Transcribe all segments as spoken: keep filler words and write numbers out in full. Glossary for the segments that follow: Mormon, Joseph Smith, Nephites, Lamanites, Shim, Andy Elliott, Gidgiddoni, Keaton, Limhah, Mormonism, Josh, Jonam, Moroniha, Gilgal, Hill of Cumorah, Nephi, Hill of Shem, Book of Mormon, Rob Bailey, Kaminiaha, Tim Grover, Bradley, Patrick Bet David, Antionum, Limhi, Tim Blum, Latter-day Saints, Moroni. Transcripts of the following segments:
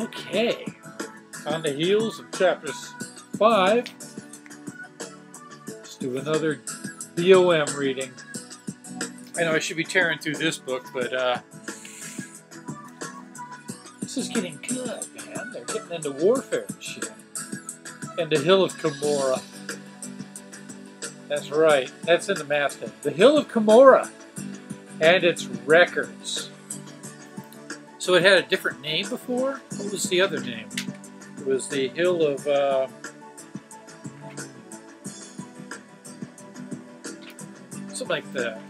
Okay, on the heels of chapters five, let's do another B O M reading. I know I should be tearing through this book, but uh, this is getting good, man. They're getting into warfare and shit. And the Hill of Cumorah. That's right. That's in the masthead. The Hill of Cumorah and its records. So it had a different name before? What was the other name? It was the Hill of... Uh, something like that.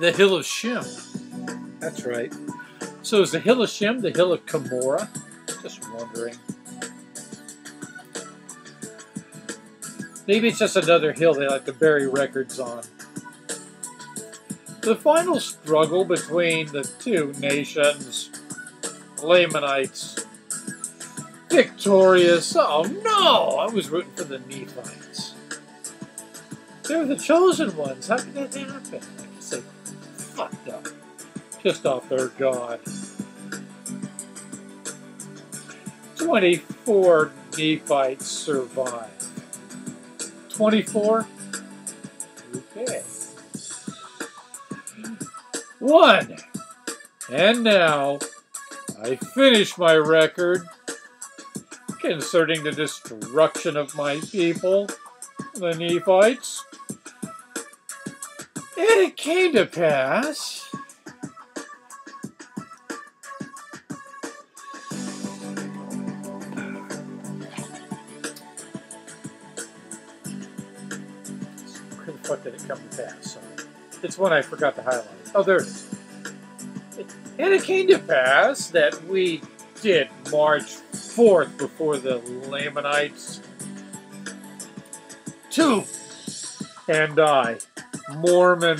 The Hill of Shem. That's right. So is the Hill of Shem the Hill of Cumorah? Just wondering. Maybe it's just another hill they like to bury records on. The final struggle between the two nations, Lamanites, victorious. Oh no! I was rooting for the Nephites. They're the chosen ones. How could that happen? I guess they fucked up. Just off their god. twenty-four Nephites survived. twenty-four? Okay. One. And now, I finish my record concerning the destruction of my people, the Nephites. And it came to pass... What did it come to pass? Sorry. It's one I forgot to highlight. Oh, there it is. And it came to pass that we did March fourth before the Lamanites. Two. And I, Mormon,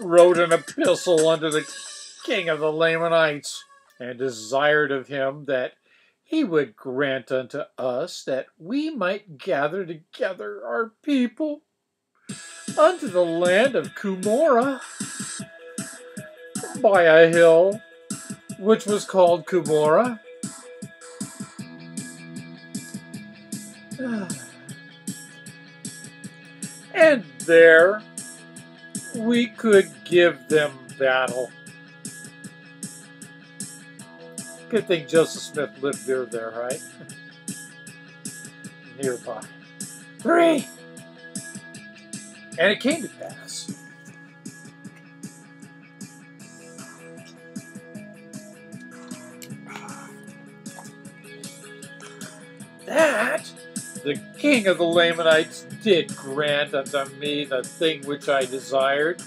wrote an epistle unto the king of the Lamanites, and desired of him that he would grant unto us that we might gather together our people unto the land of Cumorah by a hill which was called Cumorah. And there we could give them battle. Good thing Joseph Smith lived near there, right? Nearby. Three! And it came to pass that the king of the Lamanites did grant unto me the thing which I desired.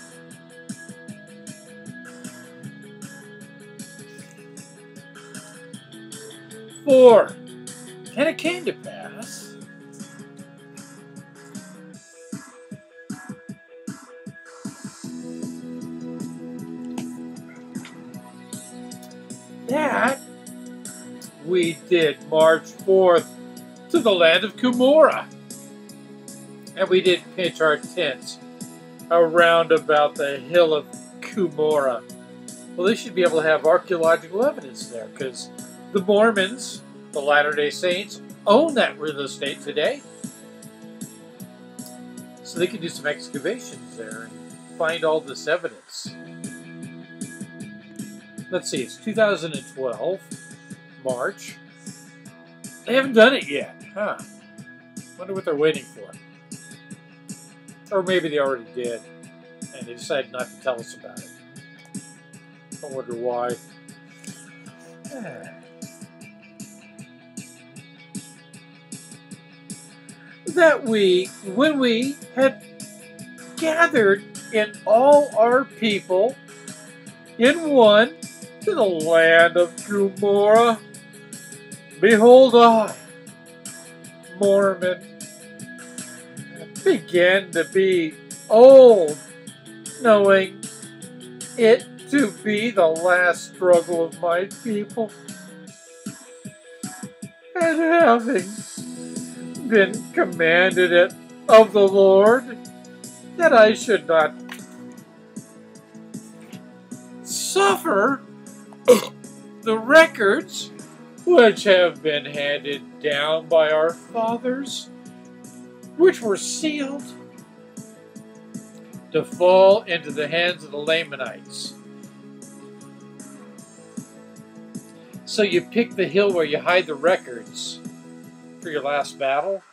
Four. And it came to pass that we did March fourth to the land of Cumorah, and we did pitch our tents around about the Hill of Cumorah. Well, they should be able to have archaeological evidence there, because the Mormons, the Latter-day Saints, own that real estate today. So they could do some excavations there and find all this evidence. Let's see, it's two thousand twelve, March. They haven't done it yet, huh? Wonder what they're waiting for. Or maybe they already did, and they decided not to tell us about it. I wonder why. That we, when we had gathered in all our people in one, to the land of Cumorah, behold, I, Mormon, began to be old, knowing it to be the last struggle of my people, and having been commanded it of the Lord that I should not suffer the records which have been handed down by our fathers, which were sealed, to fall into the hands of the Lamanites. So you pick the hill where you hide the records for your last battle.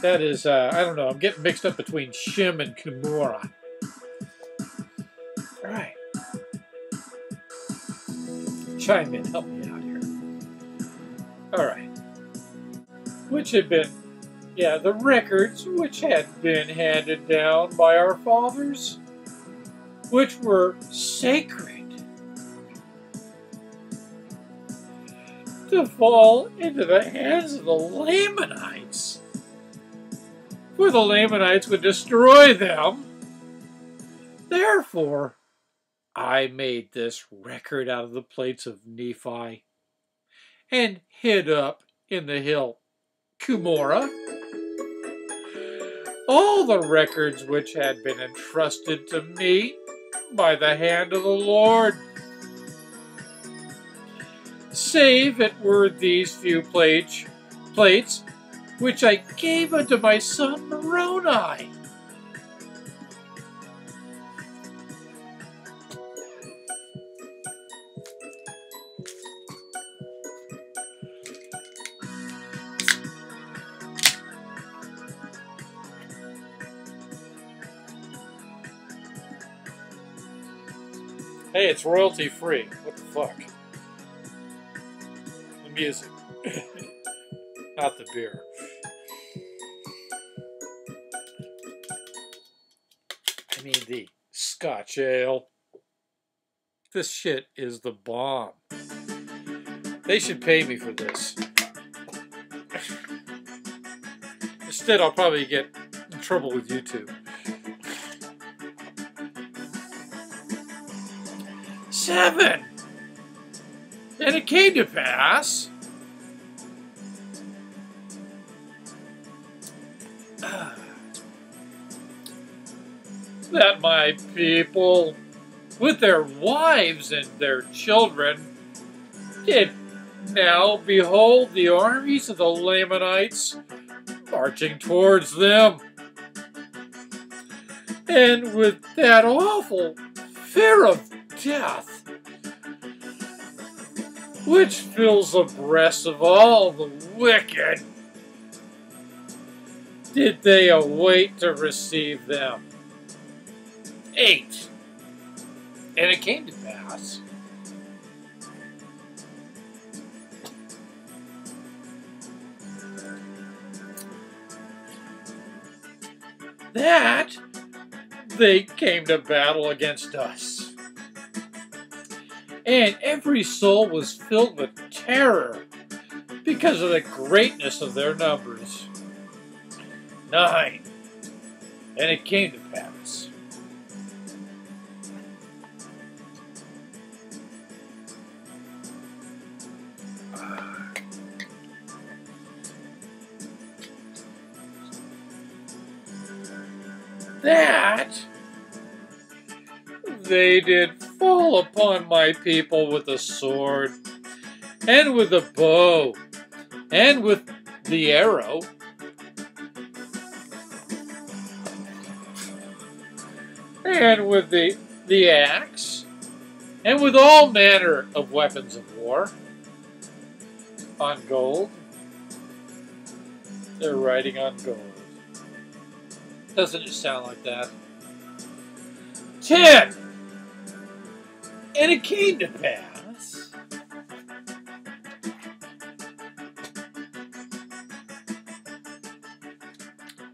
That is, uh, I don't know, I'm getting mixed up between Shim and Cumorah. All right. Chime in, help me out here. All right. Which had been, yeah, the records which had been handed down by our fathers, which were sacred, to fall into the hands of the Lamanites. For the Lamanites would destroy them. Therefore, I made this record out of the plates of Nephi and hid up in the hill Cumorah all the records which had been entrusted to me by the hand of the Lord, save it were these few plates, plates which I gave unto my son Moroni. Hey, it's royalty free. What the fuck? The music. Not the beer. I mean the Scotch ale. This shit is the bomb. They should pay me for this. Instead, I'll probably get in trouble with YouTube. Seven. And it came to pass uh, that my people, with their wives and their children, did now behold the armies of the Lamanites marching towards them, and with that awful fear of death which fills the breasts of all the wicked, did they await to receive them. Eight. And it came to pass that they came to battle against us, and every soul was filled with terror because of the greatness of their numbers. Nine. And it came to pass that they did fall upon my people with the sword, and with the bow, and with the arrow, and with the, the axe, and with all manner of weapons of war. On gold. They're riding on gold. Doesn't it sound like that? Ten! And it came to pass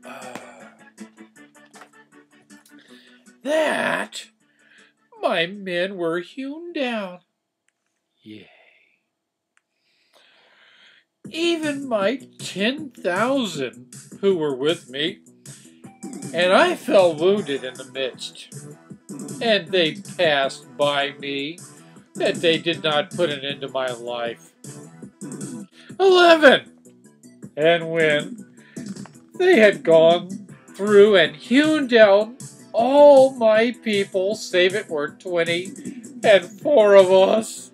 uh, that my men were hewn down, yea, even my ten thousand who were with me, and I fell wounded in the midst. And they passed by me, that they did not put an end to my life. Eleven. And when they had gone through and hewn down all my people, save it were twenty, and four of us,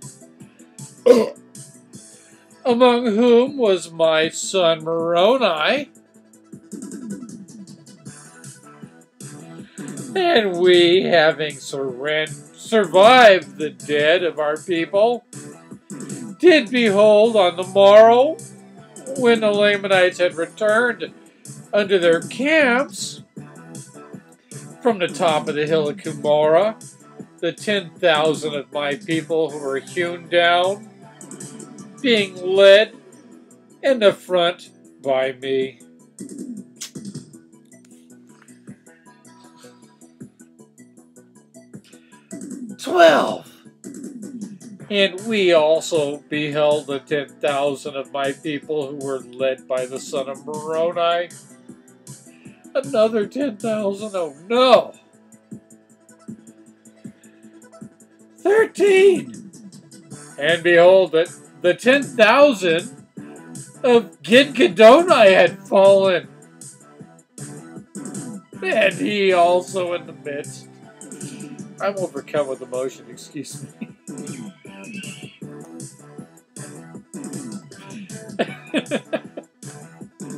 among whom was my son Moroni. And we, having survived the dead of our people, did behold on the morrow, when the Lamanites had returned unto their camps from the top of the hill of Cumorah, the ten thousand of my people who were hewn down, being led in the front by me. Twelve. And we also beheld the ten thousand of my people who were led by the son of Moroni. Another ten thousand, oh no! Thirteen! And behold, that the ten thousand of Gidgiddoni had fallen, and he also in the midst. I'm overcome with emotion, excuse me.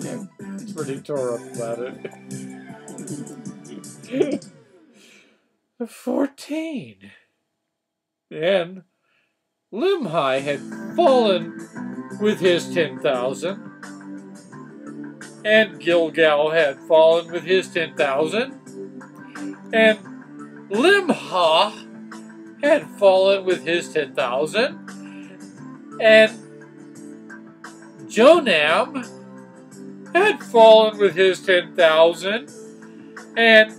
I'm pretty tore up about it. Fourteen. And Limhi had fallen with his ten thousand. And Gilgal had fallen with his ten thousand. And Limhah had fallen with his ten thousand, and Jonam had fallen with his ten thousand, and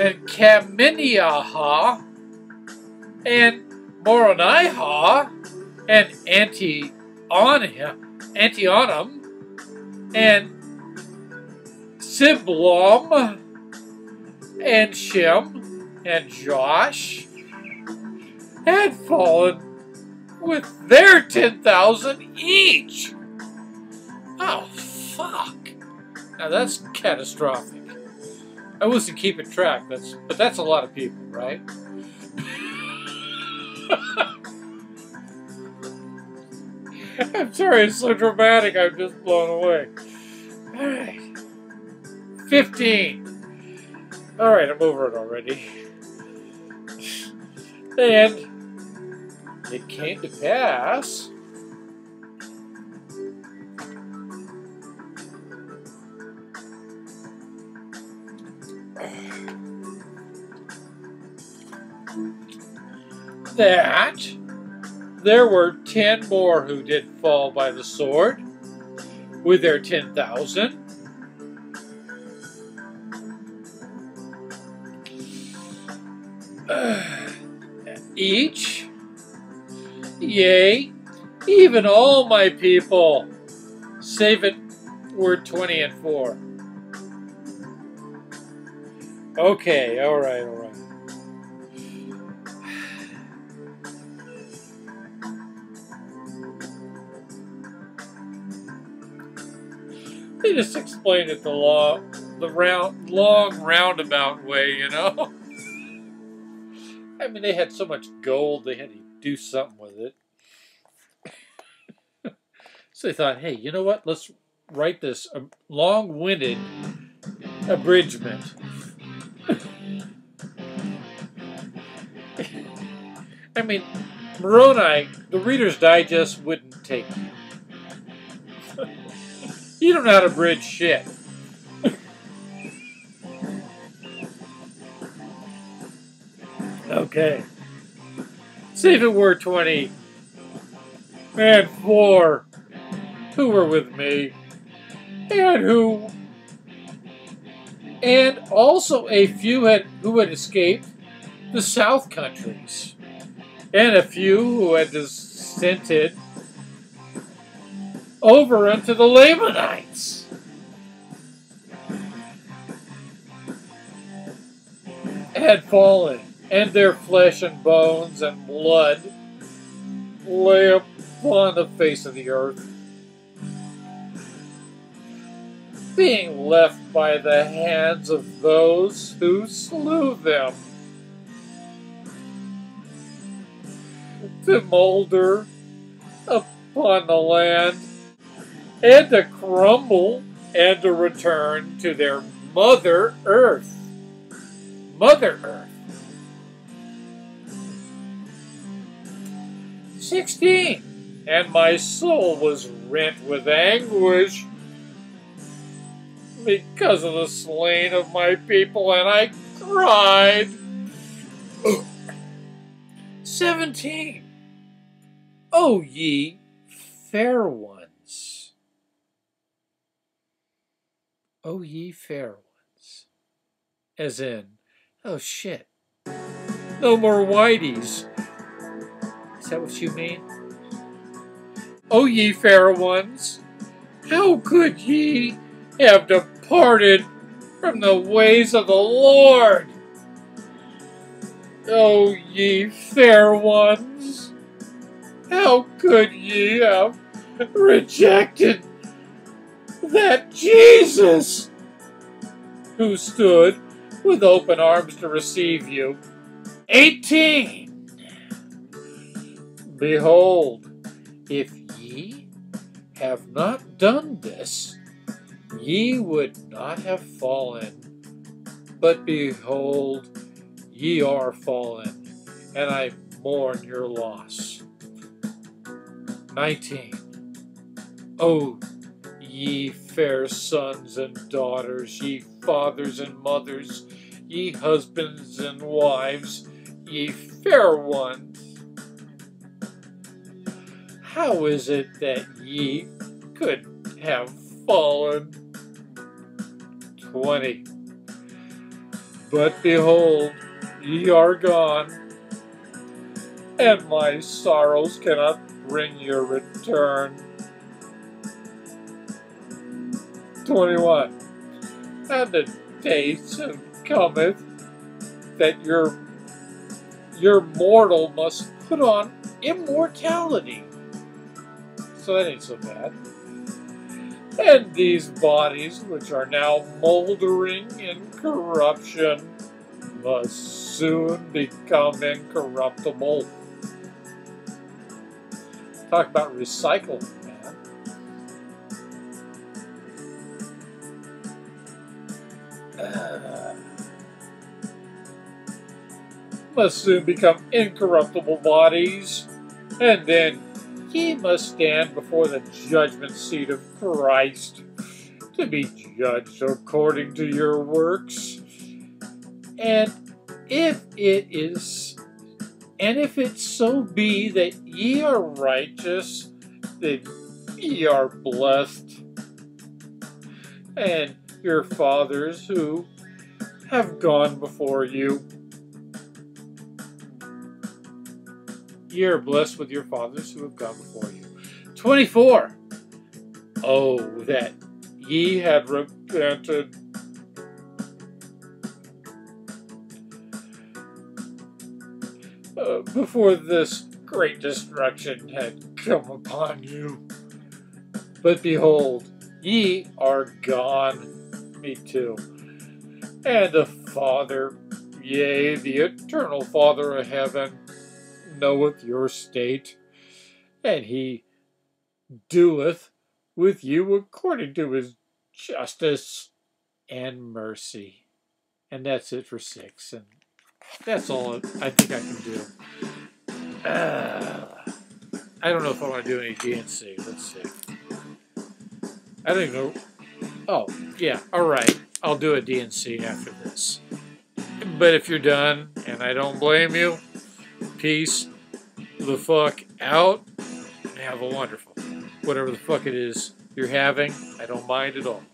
and Kaminiaha, and Moroniha, and Antionum, Antionum, and Tim Blum, and Shim, and Josh had fallen with their ten thousand each. Oh, fuck. Now that's catastrophic. I wasn't keeping track, that's, but that's a lot of people, right? I'm sorry, it's so dramatic, I'm just blown away. All right. Fifteen. All right, I'm over it already. And it came to pass that there were ten more who did fall by the sword with their ten thousand. Each, yea, even all my people, save it were twenty and four. Okay, all right, all right. They just explained it the long, the round, long roundabout way, you know. I mean, they had so much gold, they had to do something with it. So they thought, hey, you know what? Let's write this long-winded abridgment. I mean, Moroni, the Reader's Digest wouldn't take you. You don't know how to abridge shit. Okay. See if it were twenty and four who were with me, and who, and also a few had who had escaped the south countries, and a few who had dissented over unto the Lamanites. Had fallen, and their flesh and bones and blood lay upon the face of the earth. being left by the hands of those who slew them, to molder upon the land, and to crumble and to return to their Mother Earth. Mother Earth. sixteen. And my soul was rent with anguish because of the slain of my people, and I cried. seventeen. O ye fair ones. O ye fair ones. As in, oh shit, no more whiteys. Is that what you mean? O ye fair ones, how could ye have departed from the ways of the Lord? O ye fair ones, how could ye have rejected that Jesus who stood with open arms to receive you? eighteen. Behold, if ye have not done this, ye would not have fallen. But behold, ye are fallen, and I mourn your loss. nineteen. O ye fair sons and daughters, ye fathers and mothers, ye husbands and wives, ye fair ones, how is it that ye could have fallen? twenty. But behold, ye are gone, and my sorrows cannot bring your return. twenty-one. And the day soon cometh that your, your mortal must put on immortality. So that ain't so bad. And these bodies, which are now moldering in corruption, must soon become incorruptible. Talk about recycling, man. Uh, must soon become incorruptible bodies, and then ye must stand before the judgment seat of Christ to be judged according to your works. And if it is And if it so be that ye are righteous, then ye are blessed, and your fathers who have gone before you. Ye are blessed with your fathers who have gone before you. twenty-four. Oh, that ye had repented. Uh, before this great destruction had come upon you. But behold, ye are gone, me too. And the Father, yea, the eternal Father of heaven, knoweth your state, and he doeth with you according to his justice and mercy. And that's it for six. And that's all I think I can do. Uh, I don't know if I want to do any D N C. Let's see. I don't know. Oh, yeah. All right. I'll do a D N C after this. But if you're done, and I don't blame you, peace the fuck out. And have a wonderful, whatever the fuck it is you're having. I don't mind at all.